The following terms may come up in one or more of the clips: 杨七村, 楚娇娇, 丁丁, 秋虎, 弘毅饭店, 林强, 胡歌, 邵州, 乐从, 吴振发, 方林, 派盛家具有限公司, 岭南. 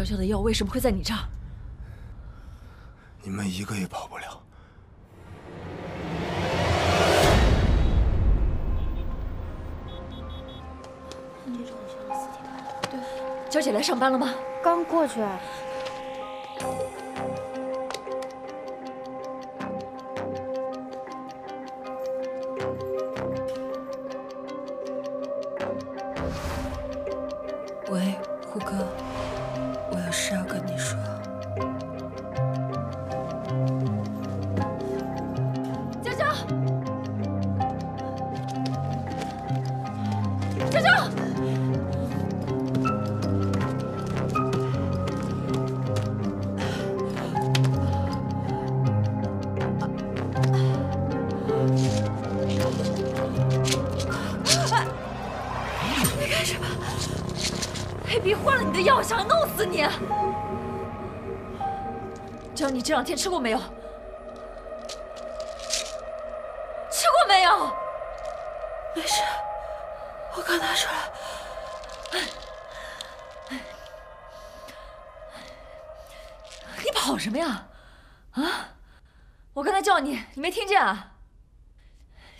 药效的药为什么会在你这儿？你们一个也跑不了。 小姐来上班了吗？刚过去。喂，胡歌，我有事要跟你说。娇娇，娇娇。 药想弄死你！娇，你这两天吃过没有？吃过没有？没事，我刚拿出来。你跑什么呀？啊！我刚才叫你，你没听见啊？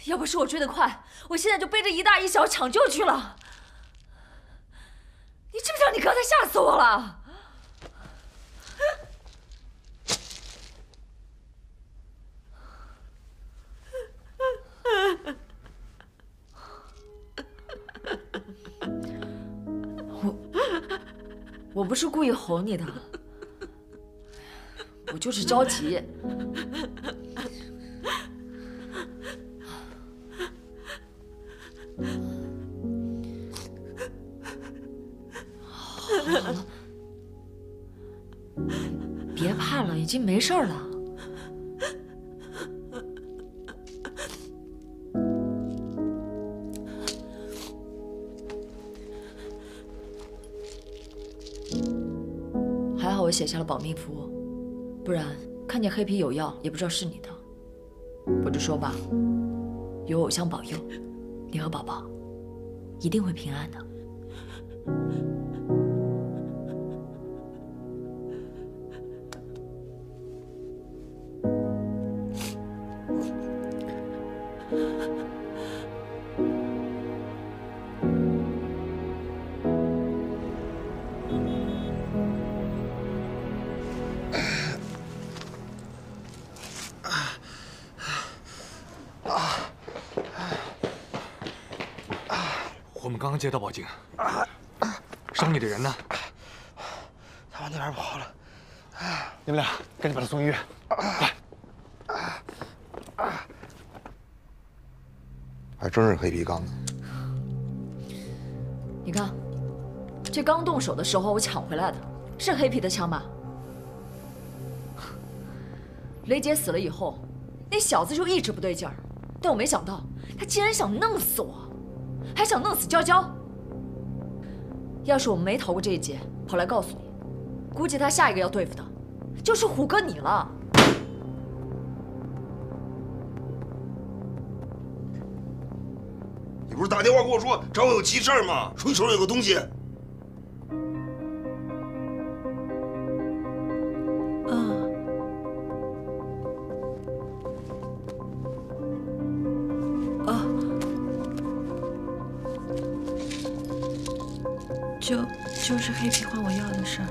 要不是我追得快，我现在就背着一大一小抢救去了。 你知不知道？你刚才吓死我了！我不是故意吼你的，我就是着急。好了，别怕了，已经没事了。还好我写下了保密符，不然看见黑皮有药也不知道是你的。我就说吧，有偶像保佑，你和宝宝一定会平安的。 刚刚接到报警，伤你的人呢？他往那边跑了。你们俩赶紧把他送医院。快！还真是黑皮刚的。你看，这刚动手的时候我抢回来的，是黑皮的枪吧？雷姐死了以后，那小子就一直不对劲儿，但我没想到他竟然想弄死我。 还想弄死娇娇？要是我们没逃过这一劫，跑来告诉你，估计他下一个要对付的，就是虎哥你了。你不是打电话跟我说找我有急事儿吗？说你手上有个东西。嗯。啊。 就是黑皮换我药的事儿。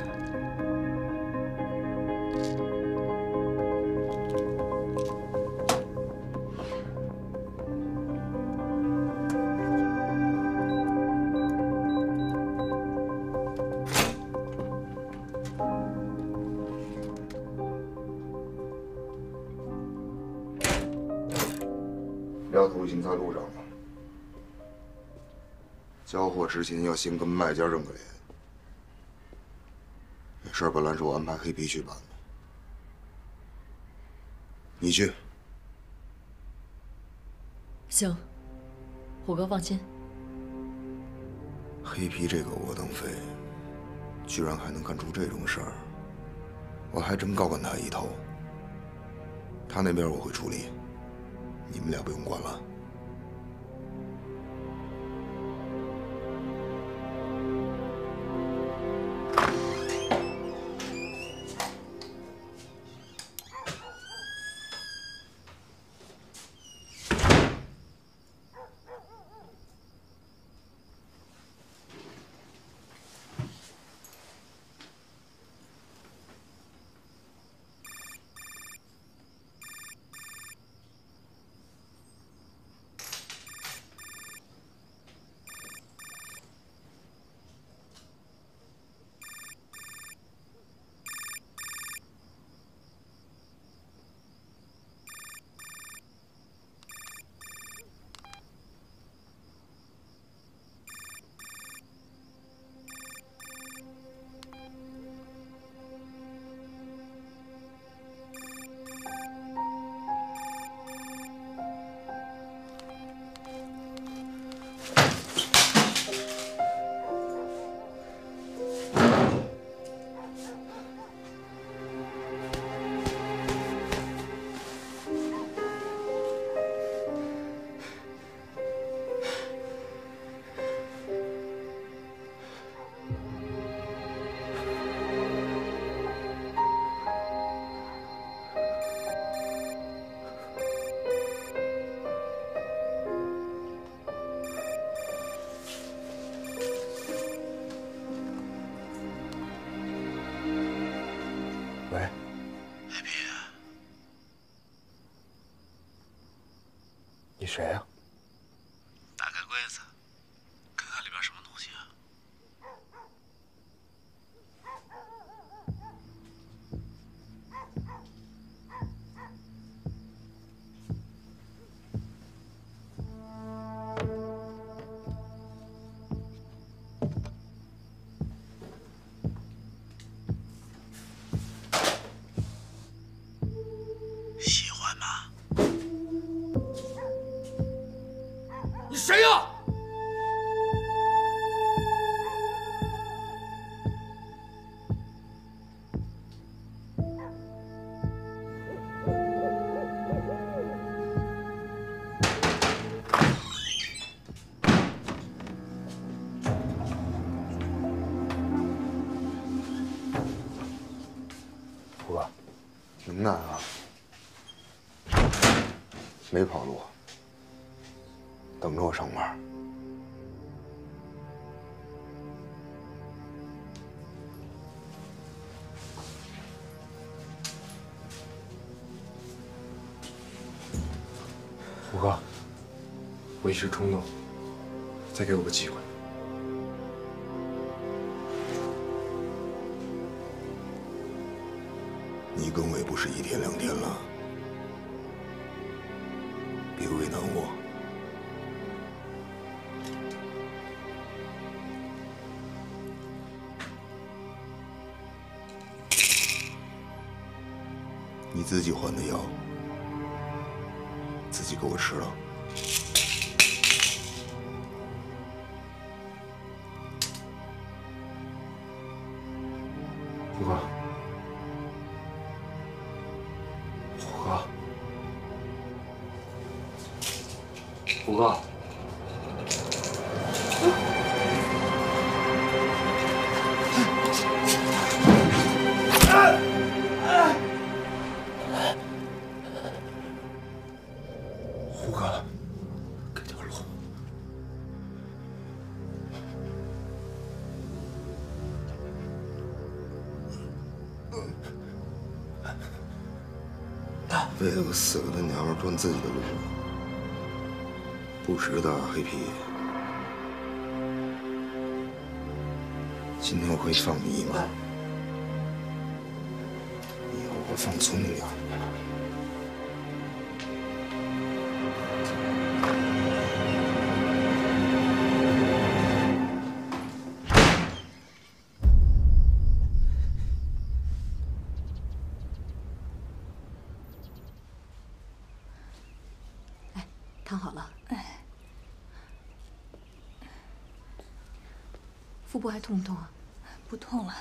丫头已经在路上了。 交货之前要先跟卖家认个脸。这事儿本来是我安排黑皮去办的，你去。行，虎哥放心。黑皮这个窝囊废，居然还能干出这种事儿，我还真高干他一头。他那边我会处理，你们俩不用管了。你谁呀？打开柜子，看看里边什么东西啊。喜欢吗？ 你谁呀？胡哥，什么难啊？没跑路。 等着我上班。胡哥，我一时冲动，再给我个机会。你跟我也不是一天两天了，别为难我。 你自己还的药，自己给我吃了。胡哥，胡哥，胡哥，啊！ 为了个死了的娘们断自己的路，不值得啊，黑皮。今天我可以放你一马，以后我放聪明点。 烫好了，哎，腹部还痛不痛啊？不痛了。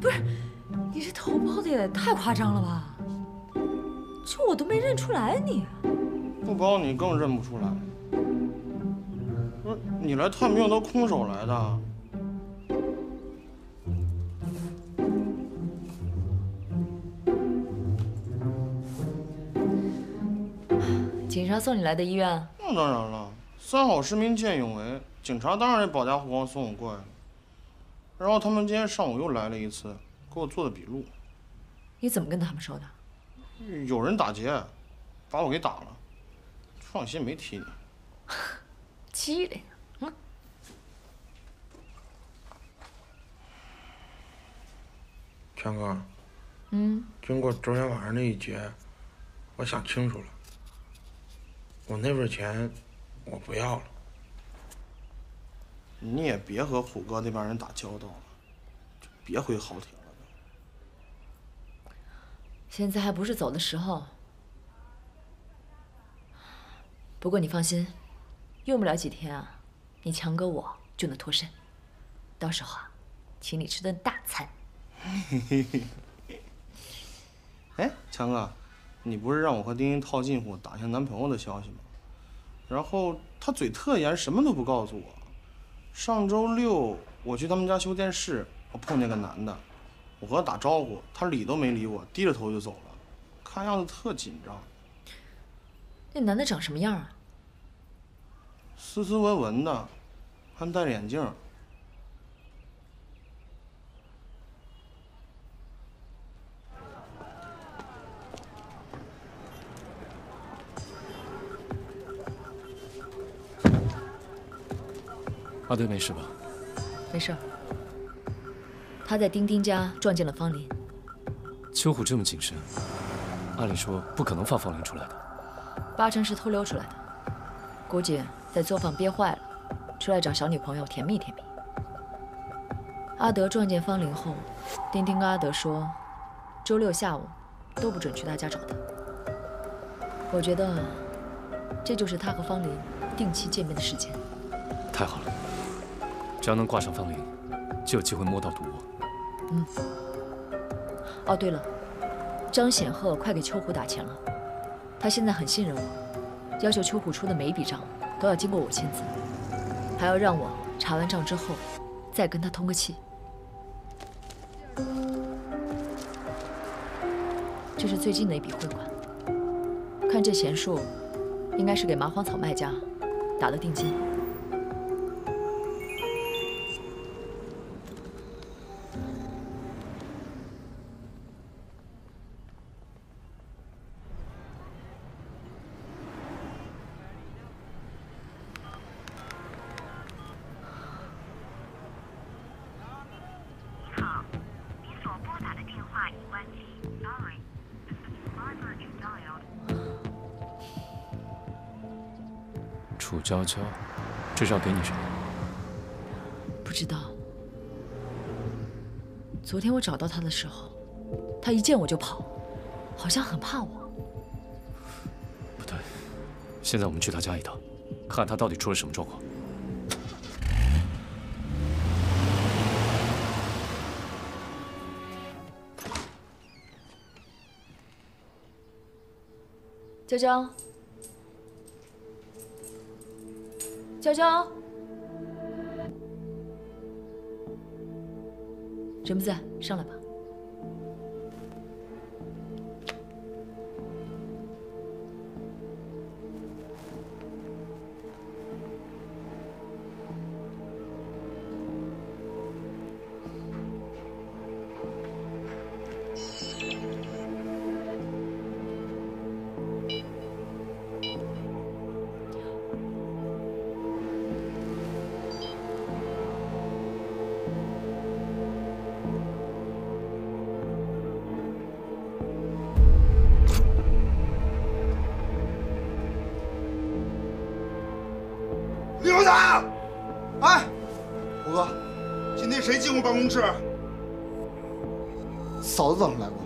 不是，你这头包的也太夸张了吧？这我都没认出来你。不包你更认不出来。 你来探病都空手来的，警察送你来的医院？那当然了，三好市民见义勇为，警察当然得保家护航送我过来了。然后他们今天上午又来了一次，给我做的笔录。你怎么跟他们说的？有人打劫，把我给打了。放心，没提你。 机灵，嗯。强哥，嗯，经过昨天晚上那一劫，我想清楚了，我那份钱我不要了。你也别和虎哥那帮人打交道了，就别回豪庭了。现在还不是走的时候，不过你放心。 用不了几天啊，你强哥我就能脱身，到时候啊，请你吃顿大餐。哎，强哥，你不是让我和丁丁套近乎打听男朋友的消息吗？然后他嘴特严，什么都不告诉我。上周六我去他们家修电视，我碰见个男的，我和他打招呼，他理都没理我，低着头就走了，看样子特紧张。那男的长什么样啊？斯斯文文的，他们戴着眼镜。阿德没事吧？没事。他在丁丁家撞见了方林。秋虎这么谨慎，按理说不可能放方林出来的。八成是偷溜出来的，估计在作坊憋坏了。 出来找小女朋友甜蜜甜蜜。阿德撞见方玲后，丁丁跟阿德说，周六下午都不准去他家找他。我觉得这就是他和方玲定期见面的时间。太好了，只要能挂上方玲，就有机会摸到毒物。嗯。哦，对了，张显赫快给秋虎打钱了，他现在很信任我，要求秋虎出的每一笔账都要经过我签字。 还要让我查完账之后，再跟他通个气。这是最近的一笔汇款，看这钱数，应该是给麻黄草卖家打的定金。楚娇娇，这是要给你什么？不知道。昨天我找到她的时候，她一见我就跑，好像很怕我。不对，现在我们去她家一趟，看看她到底出了什么状况。 娇娇，娇娇，人不在，上来吧。办公室，嫂子早上来过。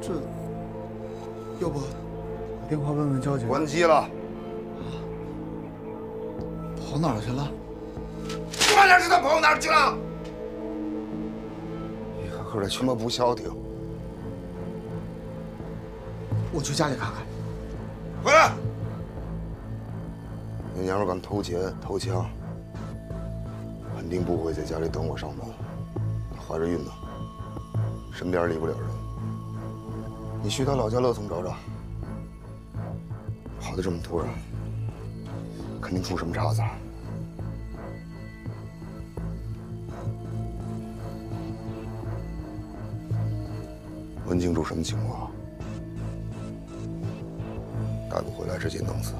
这，要不打电话问问娇姐？关机了。啊，跑哪儿去了？这玩意儿知道跑哪儿去了？你看后来去么不消停。我去家里看看。回来。 那娘们敢偷钱偷枪，肯定不会在家里等我上班。怀着孕呢，身边离不了人。你去她老家乐从找找。跑得这么突然，肯定出什么岔子。问清楚什么情况，带不回来直接弄死。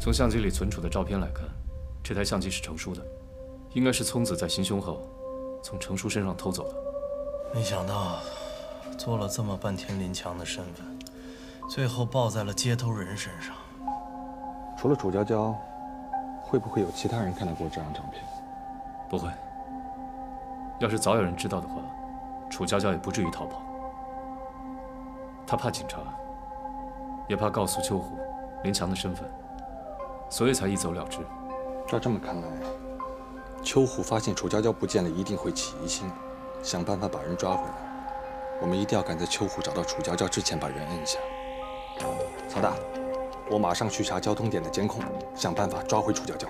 从相机里存储的照片来看，这台相机是程叔的，应该是聪子在行凶后从程叔身上偷走的。没想到，做了这么半天林强的身份，最后报在了接头人身上。除了楚娇娇，会不会有其他人看到过这张照片？不会。要是早有人知道的话，楚娇娇也不至于逃跑。她怕警察，也怕告诉秋虎林强的身份。 所以才一走了之。照这么看来，秋虎发现楚娇娇不见了，一定会起疑心，想办法把人抓回来。我们一定要赶在秋虎找到楚娇娇之前把人摁下。曹大，我马上去查交通点的监控，想办法抓回楚娇娇。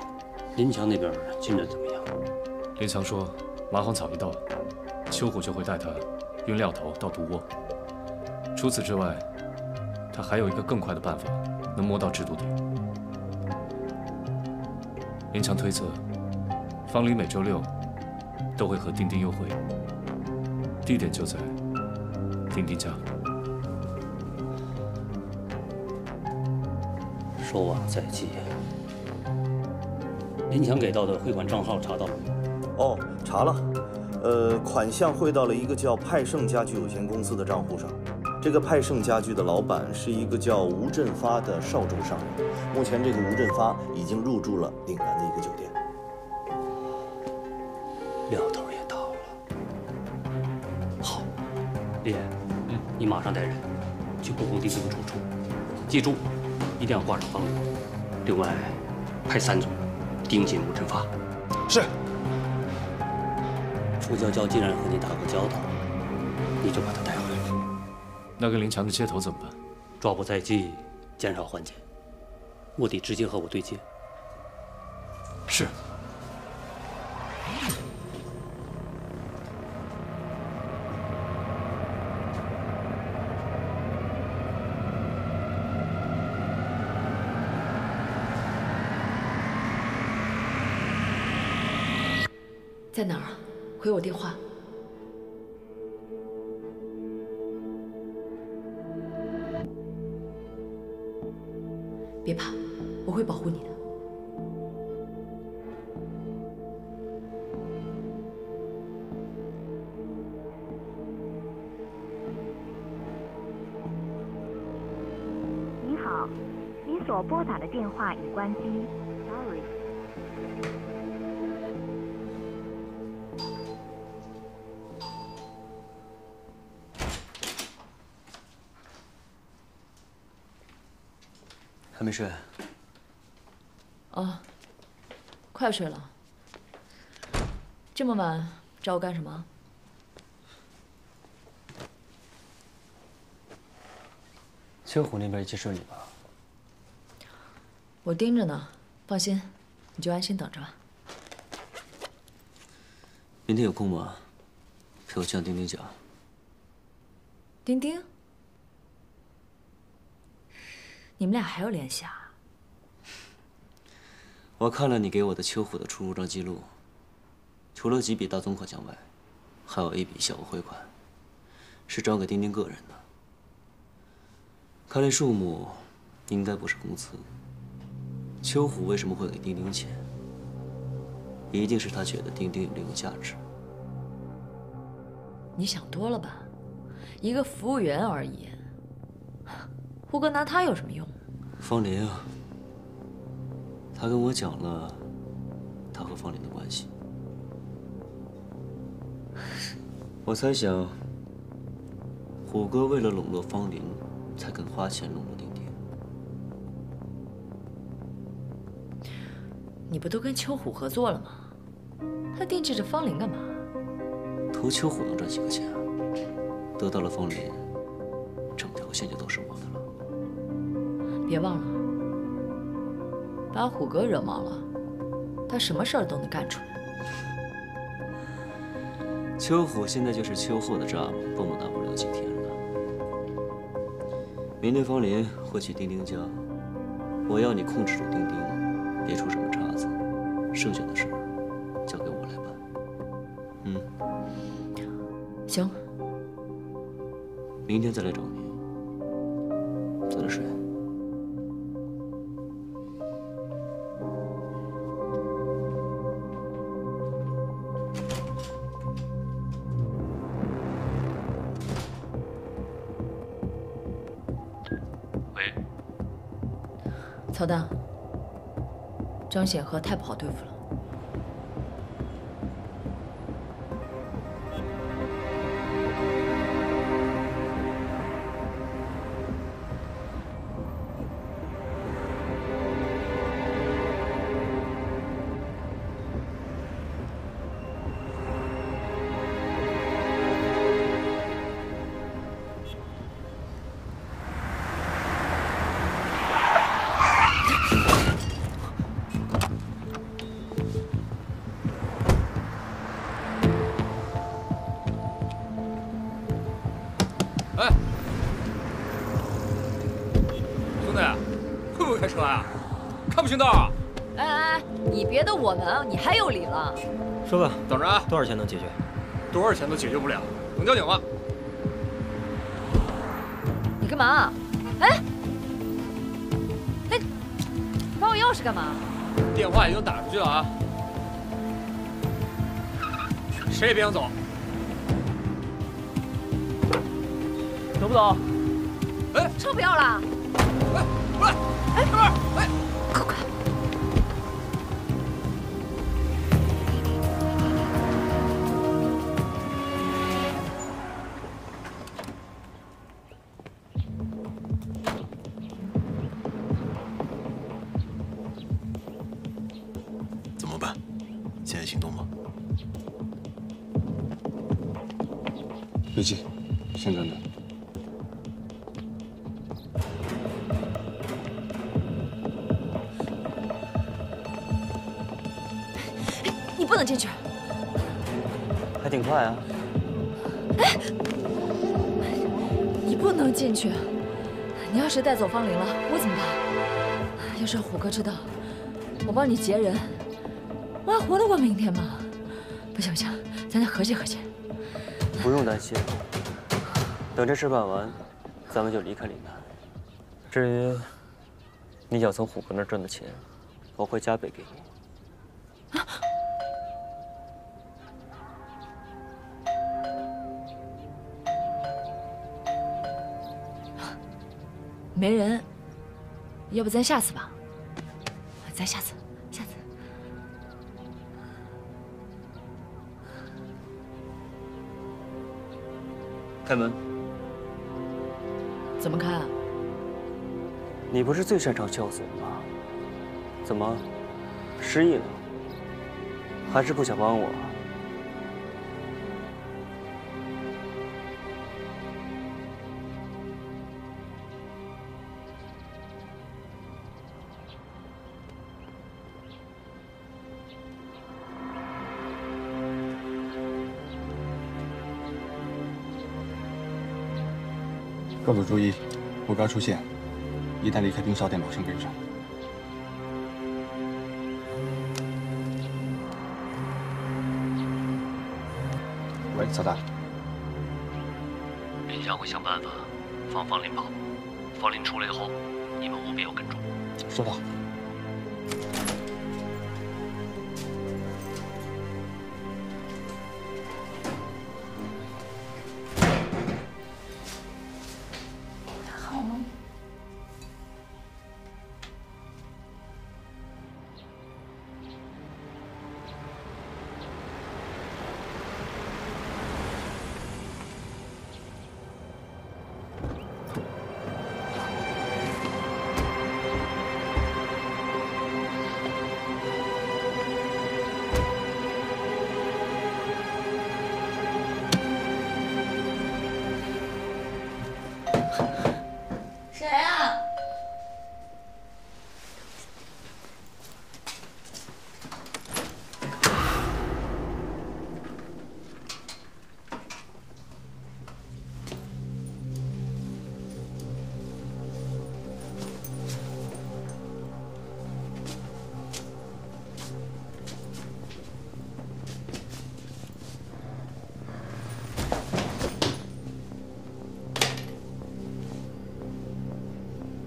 林强那边进展怎么样？林强说，麻黄草一到，秋虎就会带他运料头到毒窝。除此之外，他还有一个更快的办法，能摸到制毒点。林强推测，方林每周六都会和丁丁幽会，地点就在丁丁家。 漏网在即。林强给到的汇款账号查到了吗？哦，查了。款项汇到了一个叫派盛家具有限公司的账户上。这个派盛家具的老板是一个叫吴振发的邵州商人。目前，这个吴振发已经入住了岭南的一个酒店。料头也到了。好，李岩，你马上带人去布控丁丁住处，记住。 一定要挂上方林。另外，派三组盯紧吴振发。是。楚娇娇既然和你打过交道，你就把她带回来。那跟林强的接头怎么办？抓捕在即，减少环节，卧底直接和我对接。是。在哪儿啊？回我电话。别怕，我会保护你的。你好，你所拨打的电话已关机。 还没睡？哦，快睡了。这么晚找我干什么？秋虎那边一切顺利吧？我盯着呢，放心，你就安心等着吧。明天有空吗？陪我去趟丁丁家。丁丁。 你们俩还有联系啊？我看了你给我的秋虎的出入账记录，除了几笔大宗款项外，还有一笔小额汇款，是转给丁丁个人的。看这数目，应该不是工资。秋虎为什么会给丁丁钱？一定是他觉得丁丁有利用价值。你想多了吧？一个服务员而已。 胡哥拿他有什么用？方林啊，他跟我讲了他和方林的关系。我猜想，虎哥为了笼络方林，才肯花钱笼络丁丁。你不都跟秋虎合作了吗？他惦记着方林干嘛？投秋虎能赚几个钱啊？得到了方林，整条线就都是我的了。 别忘了，把虎哥惹毛了，他什么事儿都能干出来。秋虎现在就是秋后的蚱蜢，蹦蹦跶不了几天了。明天方林会去丁丁家，我要你控制住丁丁，别出什么岔子。剩下的事儿交给我来办。嗯，行。明天再来找你。早点睡。 老大，张显赫太不好对付了。车啊？看不行道啊！哎哎，你别逗我们啊！你还有理了？说吧，等着啊！多少钱能解决？多少钱都解决不了，等交警吧。你干嘛？哎，哎，你把我钥匙干嘛？电话已经打出去了啊！谁也别想走，走不走？ 哎，车不要了！哎，过来！哎，哥们儿，哎，快！怎么办？现在行动吗？别急，先等等。 不能进去，还挺快啊！哎，你不能进去，你要是带走方玲了，我怎么办？要是虎哥知道，我帮你劫人，我还活得过明天吗？不行不行，咱得合计合计。不用担心，等这事办完，咱们就离开岭南。至于你想从虎哥那儿赚的钱，我会加倍给你。 没人，要不咱下次吧？咱下次，下次。开门。怎么开啊？你不是最擅长撬锁吗？怎么，失忆了？还是不想帮我？ 高总注意，虎哥出现，一旦离开冰烧店，马上跟上。喂，老大，林家会想办法放方林跑，方林出来以后，你们务必要跟踪。收到。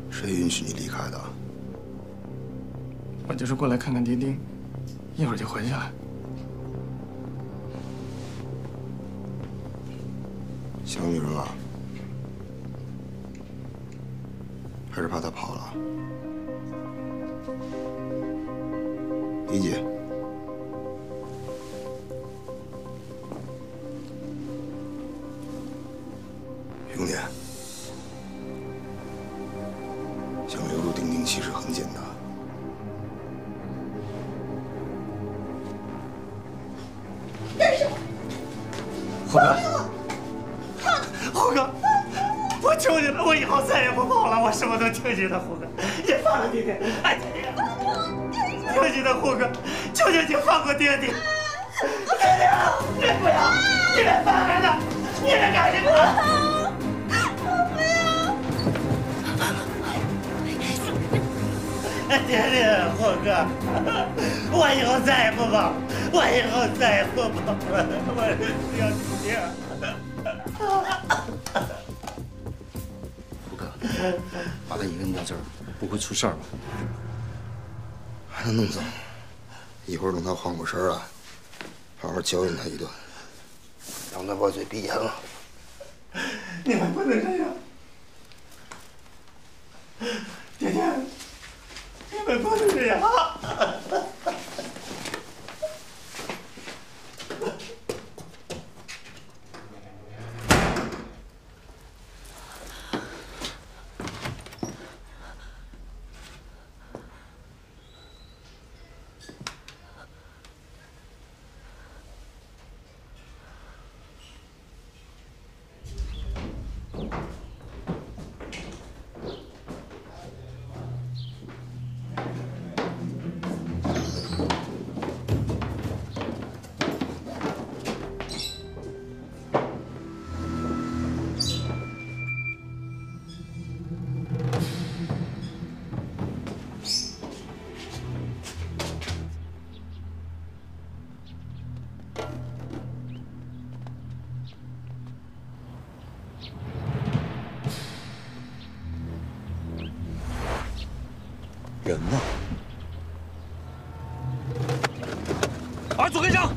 谁允许你离开的？我就是过来看看丁丁，一会儿就回去了。想女人了？还是怕她跑了？理解。兄弟。 想留住丁丁其实很简单，但是，虎哥，虎哥，我求你了，我以后再也不跑了，我什么都听你的，虎哥，你放了丁丁，哎，听你的，虎哥，求求你放过丁丁，丁丁，你不要，你别放开他，你别干什么。爹爹，猴哥，我以后再也不跑，我以后再也不跑了，我是小爹。猴哥，把他一个人到这儿，不会出事儿吧？把他弄走，一会儿等他缓过神啊，好好教训他一顿，让他把嘴闭严了。你们不能这样。 爹爹，你们不能这样！人呢？儿子跟上！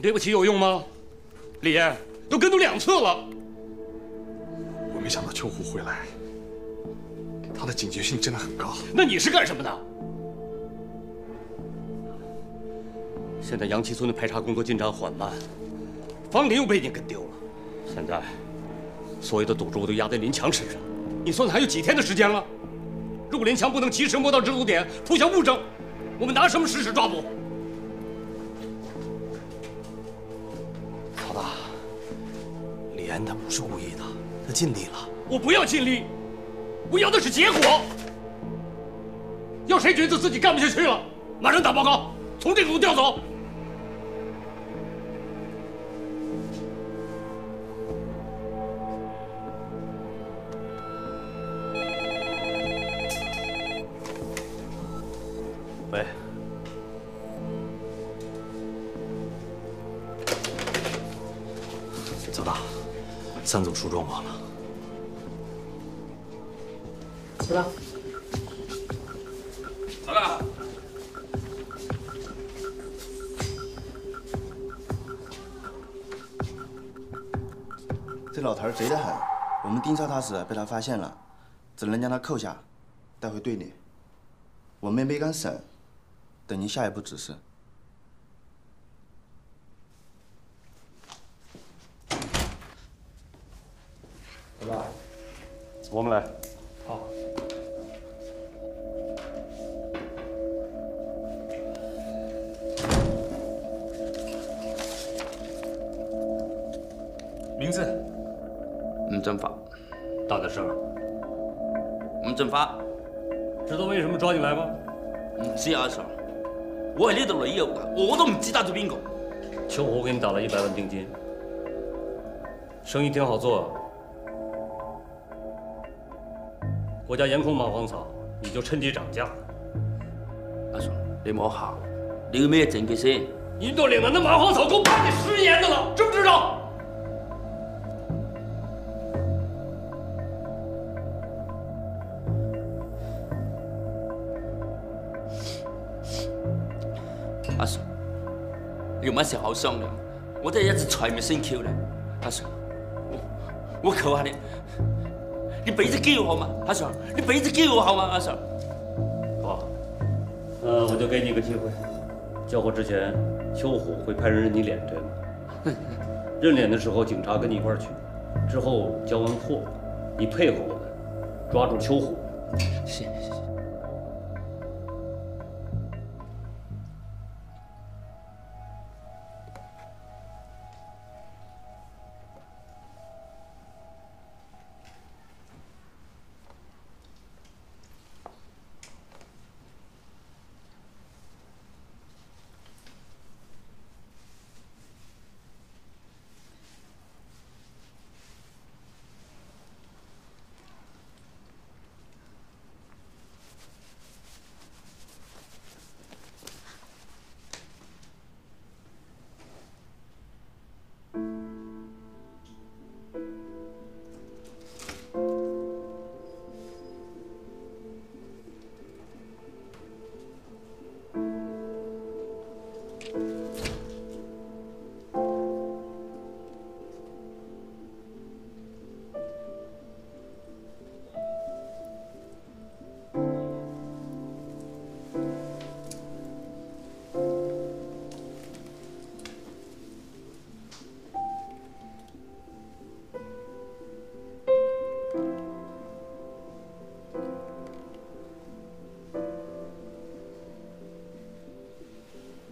对不起有用吗？李嫣都跟踪2次了。我没想到秋虎回来，他的警觉性真的很高。那你是干什么的？现在杨七村的排查工作进展缓慢，方林又被你跟丢了。现在所有的赌注都压在林强身上，你算算还有几天的时间了？如果林强不能及时摸到制毒点，扑向物证，我们拿什么实施抓捕？ 他不是故意的，他尽力了。我不要尽力，我要的是结果。要谁觉得自己干不下去了，马上打报告，从这组调走。喂。 三组出状况了，走了，走了。这老头贼得很，我们盯梢他时被他发现了，只能将他扣下，带回队里。我们也没敢审，等您下一步指示。 我们来，好。名字？吴振发。大点声。吴振发。知道为什么抓你来吗？唔知啊，阿 Sir。我係呢度嚟業㗎，我都唔知打咗邊個。秋虎給你打了100萬定金，生意挺好做。 国家严控蚂蟥草，你就趁机涨价。阿叔，你唔好行，你有咩證據先？印度嶺南的蚂蟥草夠判你10年的了，知不知道？阿叔，有乜事好商量？我真係一直財迷心竅咧。阿叔，我求下你。 你俾隻機會好嘛，阿 Sir， 你俾隻機會好嘛，阿 Sir。好，我就给你一个机会。交货之前，秋虎会派人认你脸，对吗？认脸的时候，警察跟你一块儿去。之后交完货，你配合我们，抓住秋虎。谢谢谢谢。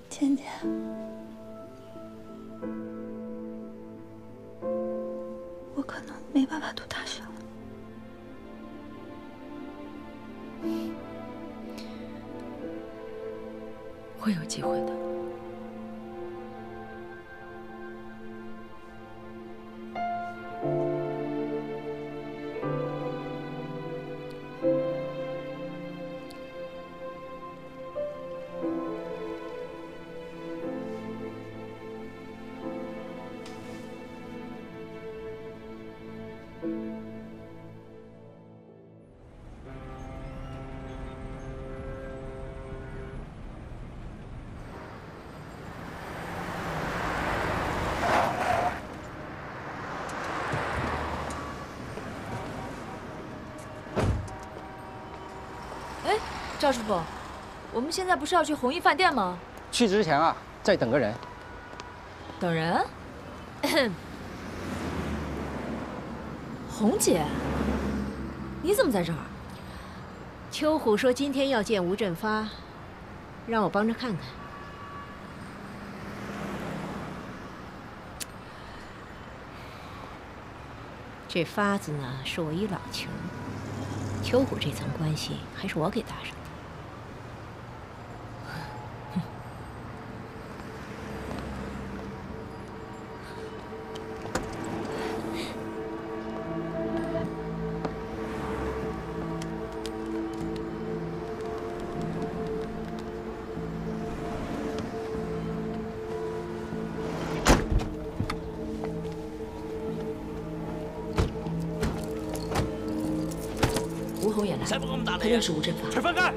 倩倩，我可能没办法读大学了。会有机会的。赵师傅，我们现在不是要去弘毅饭店吗？去之前啊，再等个人。等人？红姐，你怎么在这儿？秋虎说今天要见吴振发，让我帮着看看。这发子呢，是我一老情，秋虎这层关系还是我给搭上的。 不认识吴振发，吃饭干！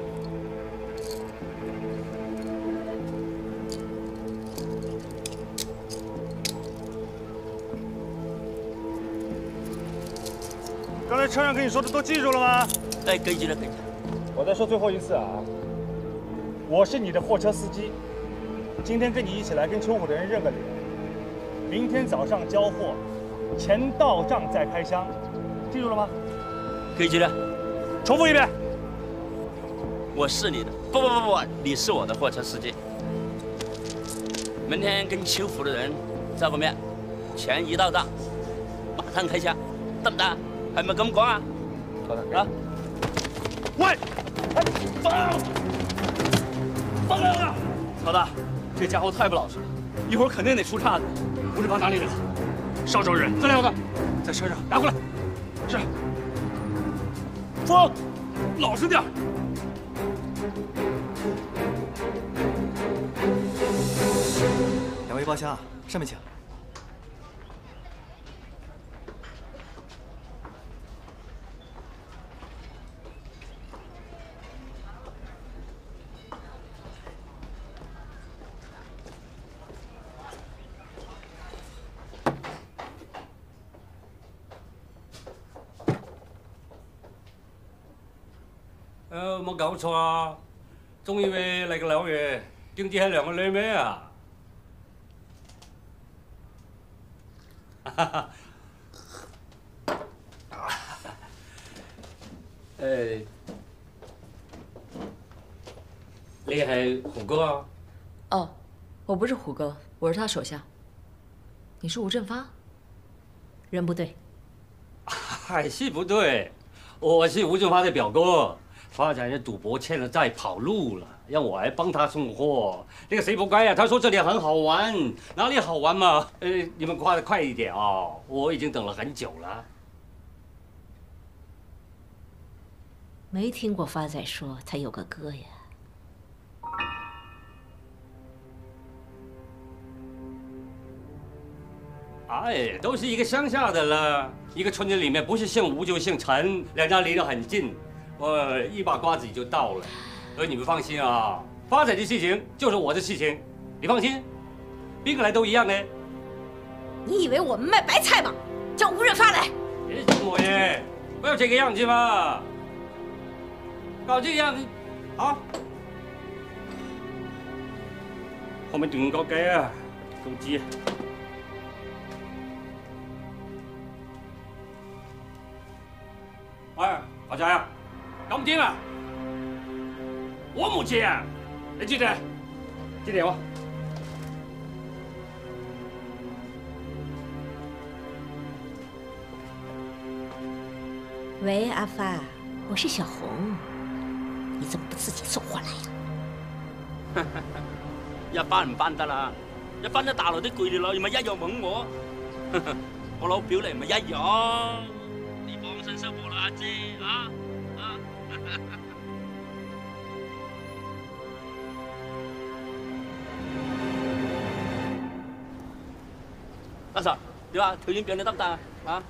刚才车上跟你说的都记住了吗？哎，给记了，给记了。我再说最后一次啊，我是你的货车司机，今天跟你一起来跟秋虎的人认个脸，明天早上交货，钱到账再开箱，记住了吗？给记了，重复一遍。 我是你的，不，你是我的货车司机。明天跟秋虎的人在外面，钱一到账，马上开箱，对不对？还没跟光啊？好的啊。喂，放开我！老大，这家伙太不老实了，一会儿肯定得出岔子。吴志芳哪里人？邵州人。再来1个，在车上拿过来。是。风，老实点。 两位包厢啊，上面请。有冇搞錯啊？仲以為嚟個紐約，點知係兩個女咩啊？你係胡歌啊？哦，我不是胡歌，我是他手下。你是吴振发？人不对。嗨，是不对，我是吴振发的表哥。 发展人赌博欠了债跑路了，让我来帮他送货。那个谁不该呀、啊？他说这里很好玩，哪里好玩嘛？你们夸的快一点啊、哦！我已经等了很久了。没听过发仔说他有个哥呀？哎，都是一个乡下的了，一个村子里面不是姓吴就姓陈，两家离得很近。 我一把瓜子就到了，所以你们放心啊，发展的事情就是我的事情，你放心，宾客来都一样的。你以为我们卖白菜吗？叫吴振发来。别这么耶，不要这个样子嘛，搞这样子，好。后面炖高鸡啊，公鸡。 哎，老家呀，搞唔掂啊！我冇借啊，你借嚟，借嚟我。喂，阿发，我是小红，你怎么不自己送货嚟呀？一班唔班得啦，一班都大陸啲攰落，咪一樣揾我。我攞表嚟咪一樣。 真辛苦啦，阿姐啊！阿 Sir， 點啊？條件俾你得唔得啊？啊！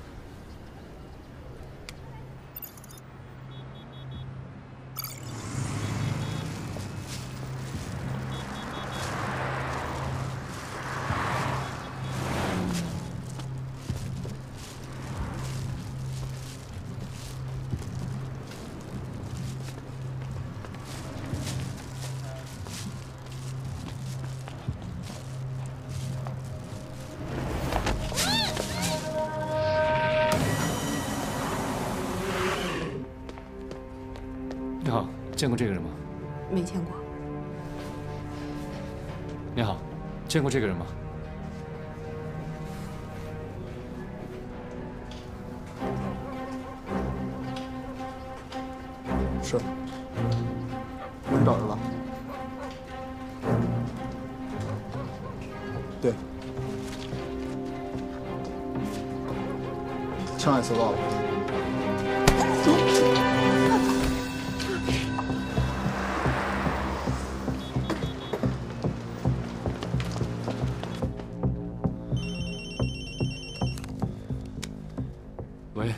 见过这个人吗？没见过。你好，见过这个人吗？是，我找着了。对，枪也搜到了。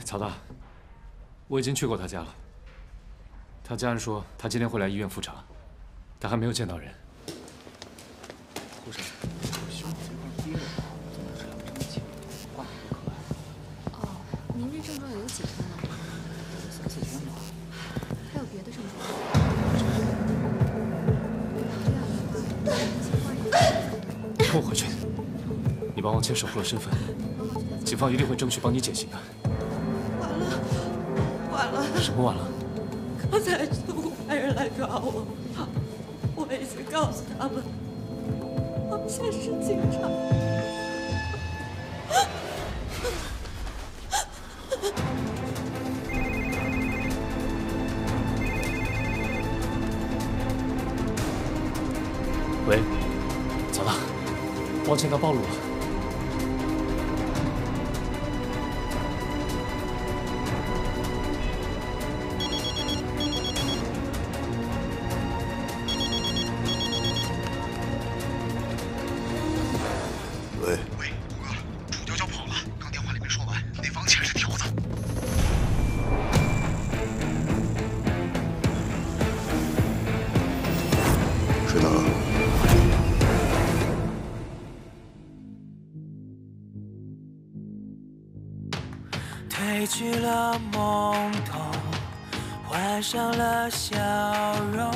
曹大，我已经去过他家了。他家人说他今天会来医院复查，但还没有见到人。护士，哦，您这症状有几天了？4、5天吧。还有别的症状？跟我回去，你帮我签守护了身份，警方一定会争取帮你减刑的。 什么完了？刚才是五派人来抓我，我已经告诉他们，我们现在是警察。喂，曹大，王建刚暴露了。 上了笑容，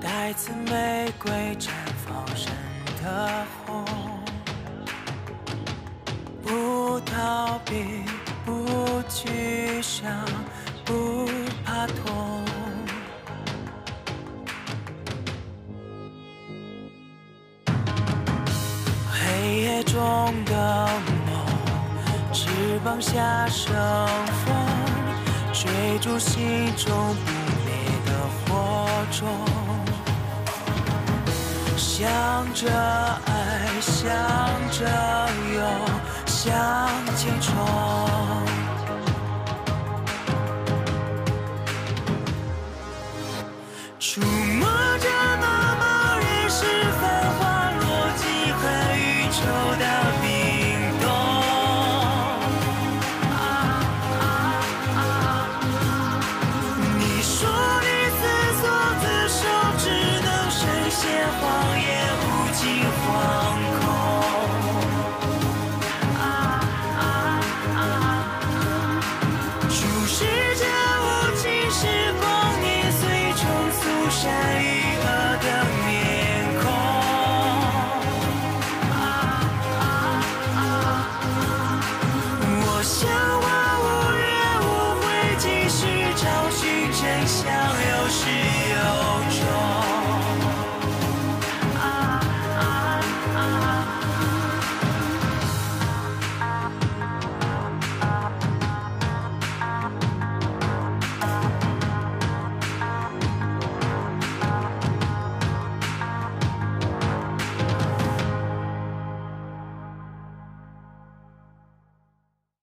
带刺玫瑰绽放深的红。不逃避，不沮丧，不怕膀下生风，追逐心中不灭的火种，向着爱，向着勇，向前冲。 触摸着茫茫人世繁华，落几痕宇宙的冰冻。你说你自作自受，只能深陷谎言无尽惶恐。注视着无尽时光。 善与恶的面孔，我想万物人无悔，即使找寻真相，有始有终。